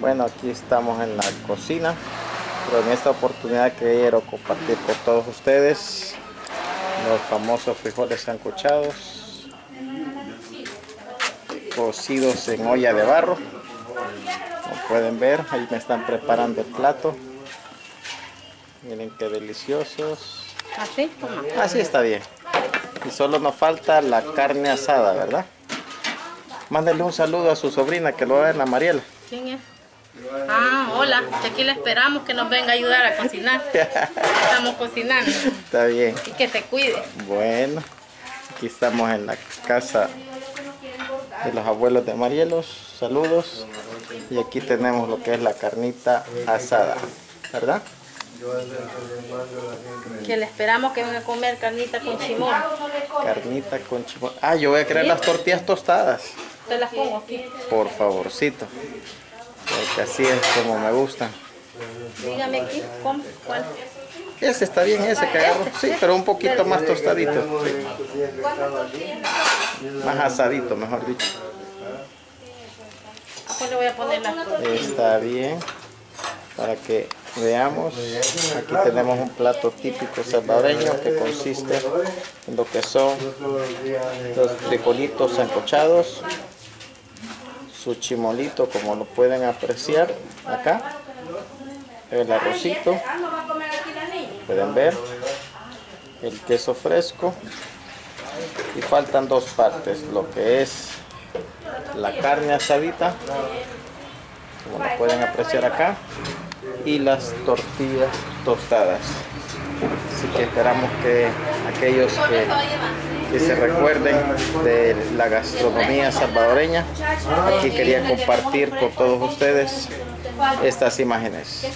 Bueno, aquí estamos en la cocina, pero en esta oportunidad quiero compartir con todos ustedes los famosos frijoles sancochados cocidos en olla de barro. Como pueden ver, ahí me están preparando el plato. Miren qué deliciosos. Así está bien. Y solo nos falta la carne asada, ¿verdad? Mándale un saludo a su sobrina que lo va a ver, la Mariela. ¿Quién es? Ah, hola, de aquí la esperamos que nos venga a ayudar a cocinar. Estamos cocinando. Está bien. Y que te cuide. Bueno, aquí estamos en la casa de los abuelos de Marielos. Saludos. Y aquí tenemos lo que es la carnita asada, ¿verdad? Que le esperamos que venga a comer carnita con chimón. Carnita con chimón. Ah, yo voy a crear las tortillas tostadas. Te las pongo aquí. Por favorcito. Porque así es como me gustan. Dígame aquí, ¿cómo? ¿Cuál? Ese está bien, ese que agarro. Sí, pero un poquito más tostadito. Más asadito, mejor dicho. Después le voy a poner las tortillas. Está bien. Para que veamos, aquí tenemos un plato típico salvadoreño que consiste en lo que son los frijolitos sancochados, su chimolito, como lo pueden apreciar acá, el arrocito, pueden ver, el queso fresco, y faltan dos partes, lo que es la carne asadita, como lo pueden apreciar acá, y las tortillas tostadas. Así que esperamos que aquellos que se recuerden de la gastronomía salvadoreña, aquí quería compartir con todos ustedes estas imágenes.